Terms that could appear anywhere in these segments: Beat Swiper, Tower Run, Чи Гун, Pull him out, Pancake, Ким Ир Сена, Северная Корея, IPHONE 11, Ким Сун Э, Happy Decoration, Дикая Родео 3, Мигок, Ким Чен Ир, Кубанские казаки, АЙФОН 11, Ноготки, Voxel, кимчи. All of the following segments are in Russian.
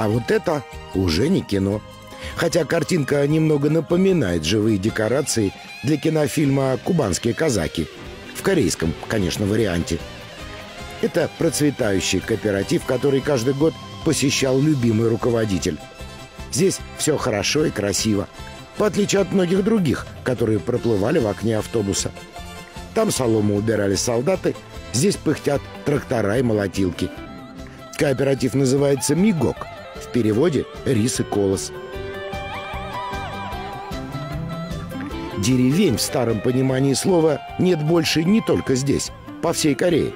А вот это уже не кино. Хотя картинка немного напоминает живые декорации для кинофильма «Кубанские казаки». В корейском, конечно, варианте. Это процветающий кооператив, который каждый год посещал любимый руководитель. Здесь все хорошо и красиво, в отличие от многих других, которые проплывали в окне автобуса. Там солому убирали солдаты, здесь пыхтят трактора и молотилки. Кооператив называется «Мигок», в переводе «рис и колос». Деревень в старом понимании слова нет больше не только здесь, по всей Корее.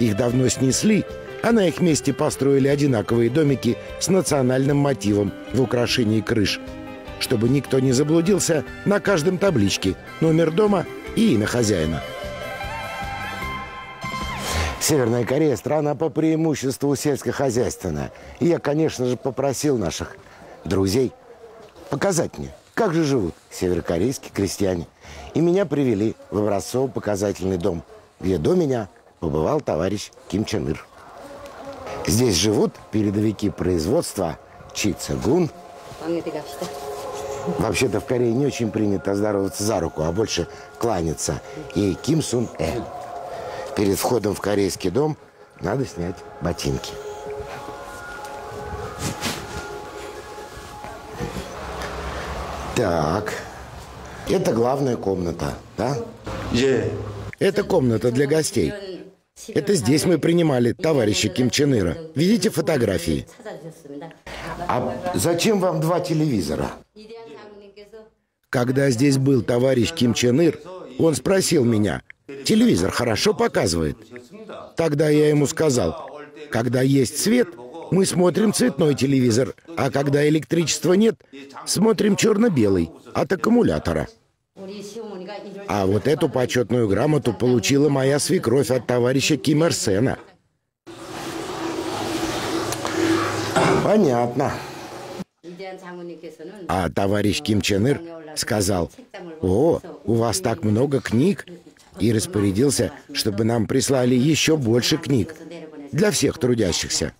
Их давно снесли, а на их месте построили одинаковые домики с национальным мотивом в украшении крыш. Чтобы никто не заблудился, на каждом табличке номер дома и имя хозяина. Северная Корея – страна по преимуществу сельскохозяйственная. И я, конечно же, попросил наших друзей показать мне, как же живут северокорейские крестьяне. И меня привели в образцово-показательный дом, где до меня побывал товарищ Ким Чен Ир. Здесь живут передовики производства Чи Гун. Вообще-то в Корее не очень принято здороваться за руку, а больше кланяться. И Ким Сун Э. Перед входом в корейский дом надо снять ботинки. Так, это главная комната, да? Это комната для гостей. Это здесь мы принимали товарища Ким Чен Ира. Видите фотографии? А зачем вам два телевизора? Когда здесь был товарищ Ким Чен Ир, он спросил меня, телевизор хорошо показывает? Тогда я ему сказал, когда есть свет, мы смотрим цветной телевизор, а когда электричества нет, смотрим черно-белый от аккумулятора. А вот эту почетную грамоту получила моя свекровь от товарища Ким Ир Сена. Понятно. А товарищ Ким Чен Ир сказал, «О, у вас так много книг!» и распорядился, чтобы нам прислали еще больше книг для всех трудящихся.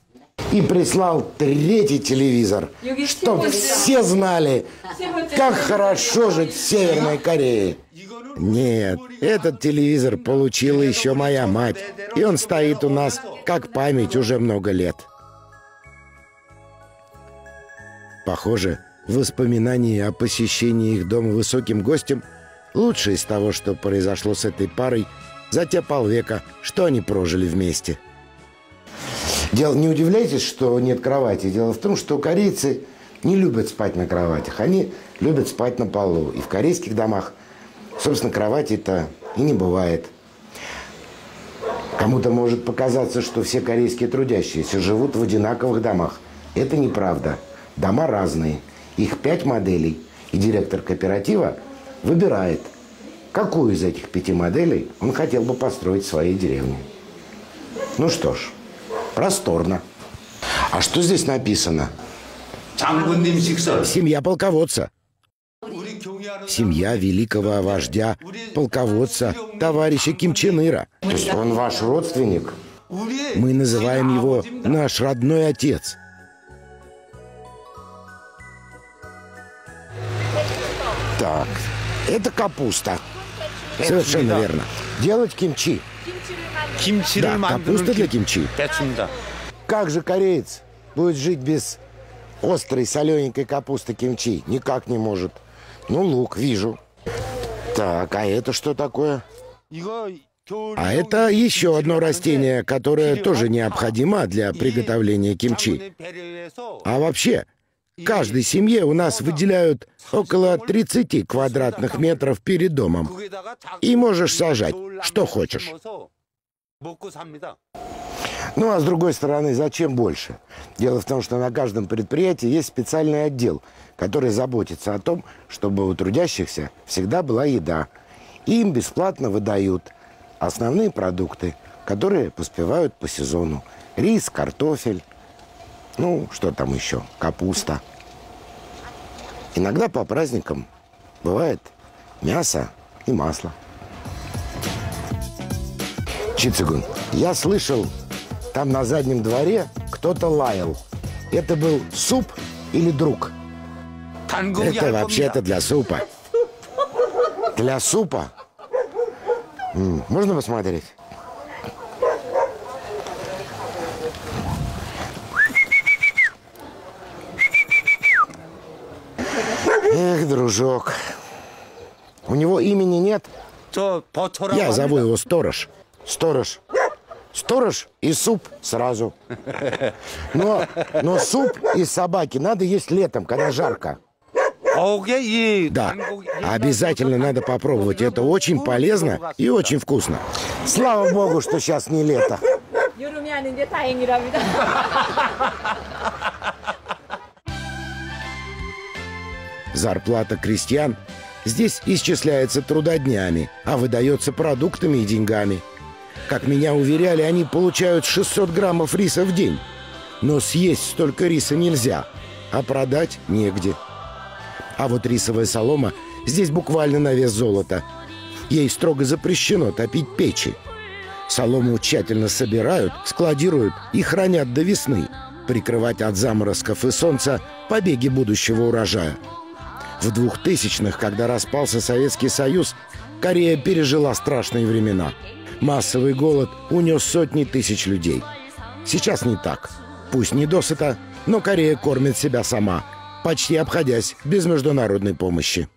И прислал третий телевизор, чтобы все знали, как хорошо жить в Северной Корее. Нет, этот телевизор получила еще моя мать, и он стоит у нас как память уже много лет. Похоже, воспоминания о посещении их дома высоким гостем лучше из того, что произошло с этой парой за те полвека, что они прожили вместе. Не удивляйтесь, что нет кровати. Дело в том, что корейцы не любят спать на кроватях. Они любят спать на полу. И в корейских домах, собственно, кровати-то и не бывает. Кому-то может показаться, что все корейские трудящиеся живут в одинаковых домах. Это неправда. Дома разные. Их 5 моделей. И директор кооператива выбирает, какую из этих 5 моделей он хотел бы построить в своей деревне. Ну что ж, просторно. А что здесь написано? Семья полководца. Семья великого вождя, полководца, товарища Ким Чен Ира. То есть он ваш родственник? Мы называем его «наш родной отец». Так, это капуста. Совершенно верно. Делать кимчи. Да, капуста для кимчи. Как же кореец будет жить без острой солененькой капусты кимчи? Никак не может. Ну, лук, вижу. Так, а это что такое? А это еще одно растение, которое тоже необходимо для приготовления кимчи. А вообще... Каждой семье у нас выделяют около 30 квадратных метров перед домом. И можешь сажать, что хочешь. Ну а с другой стороны, зачем больше? Дело в том, что на каждом предприятии есть специальный отдел, который заботится о том, чтобы у трудящихся всегда была еда. И им бесплатно выдают основные продукты, которые поспевают по сезону. Рис, картофель. Ну, что там еще? Капуста. Иногда по праздникам бывает мясо и масло. Чи Гун, я слышал, там на заднем дворе кто-то лаял. Это был суп или друг? Это вообще-то для супа. Для супа? Можно посмотреть? Эх, дружок. У него имени нет? Я зову его Сторож. Сторож. Сторож и суп сразу. Но суп из собаки надо есть летом, когда жарко. Да, обязательно надо попробовать. Это очень полезно и очень вкусно. Слава богу, что сейчас не лето. Зарплата крестьян здесь исчисляется трудоднями, а выдается продуктами и деньгами. Как меня уверяли, они получают 600 граммов риса в день. Но съесть столько риса нельзя, а продать негде. А вот рисовая солома здесь буквально на вес золота. Ей строго запрещено топить печи. Солому тщательно собирают, складируют и хранят до весны. Прикрывать от заморозков и солнца побеги будущего урожая. В 2000-х, когда распался Советский Союз, Корея пережила страшные времена. Массовый голод унес сотни тысяч людей. Сейчас не так. Пусть не досыта, но Корея кормит себя сама, почти обходясь без международной помощи.